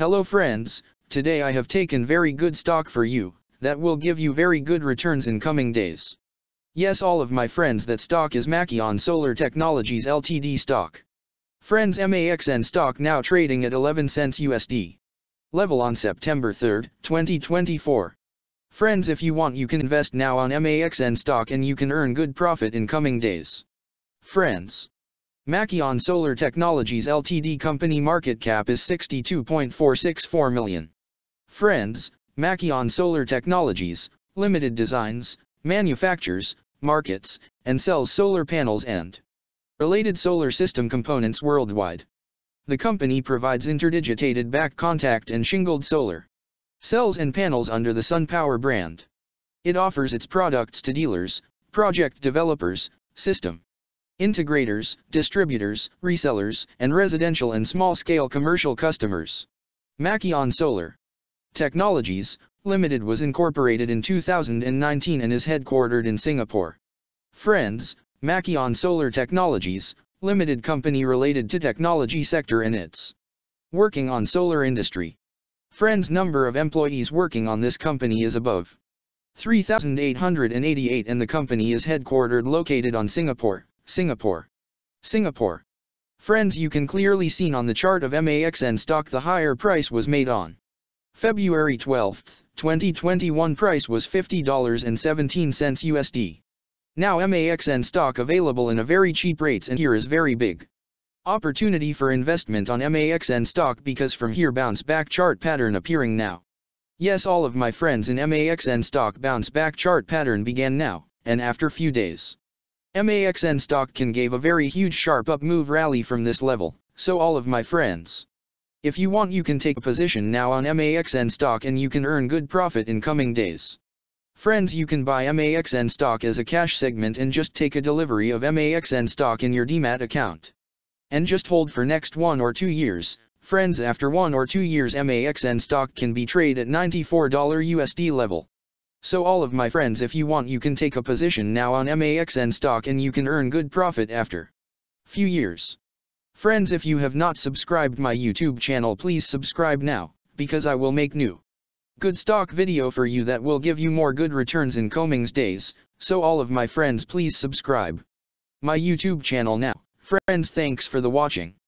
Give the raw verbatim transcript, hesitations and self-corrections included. Hello friends, today I have taken very good stock for you, that will give you very good returns in coming days. Yes, all of my friends, that stock is Maxeon Solar Technologies Limited stock. Friends, Maxeon stock now trading at eleven cents U S D. Level on September third, twenty twenty-four. Friends, if you want you can invest now on Maxeon stock and you can earn good profit in coming days. Friends, Maxeon Solar Technologies Limited company market cap is sixty-two point four six four million. Friends, Maxeon Solar Technologies Limited designs, manufactures, markets, and sells solar panels and related solar system components worldwide. The company provides interdigitated back contact and shingled solar cells and panels under the SunPower brand. It offers its products to dealers, project developers, system integrators, distributors, resellers, and residential and small-scale commercial customers. Maxeon Solar Technologies Limited was incorporated in two thousand nineteen and is headquartered in Singapore. Friends, Maxeon Solar Technologies Limited company related to technology sector and its working on solar industry. Friends, number of employees working on this company is above three thousand eight hundred eighty-eight and the company is headquartered located on Singapore. Singapore. Singapore. Friends, you can clearly see on the chart of Maxeon stock the higher price was made on February twelfth, twenty twenty-one. Price was fifty dollars and seventeen cents U S D. Now Maxeon stock available in a very cheap rates, and here is very big opportunity for investment on Maxeon stock because from here bounce back chart pattern appearing now. Yes, all of my friends, in Maxeon stock bounce back chart pattern began now, and after few days Maxeon stock can give a very huge sharp up move rally from this level, so all of my friends, if you want you can take a position now on Maxeon stock and you can earn good profit in coming days. Friends, you can buy Maxeon stock as a cash segment and just take a delivery of Maxeon stock in your D MAT account. And just hold for next one or two years, friends. After one or two years Maxeon stock can be traded at ninety-four U S D level. So all of my friends, if you want you can take a position now on Maxeon stock and you can earn good profit after few years. Friends, if you have not subscribed my YouTube channel, please subscribe now, because I will make new good stock video for you that will give you more good returns in coming days, so all of my friends please subscribe my YouTube channel now. Friends, thanks for the watching.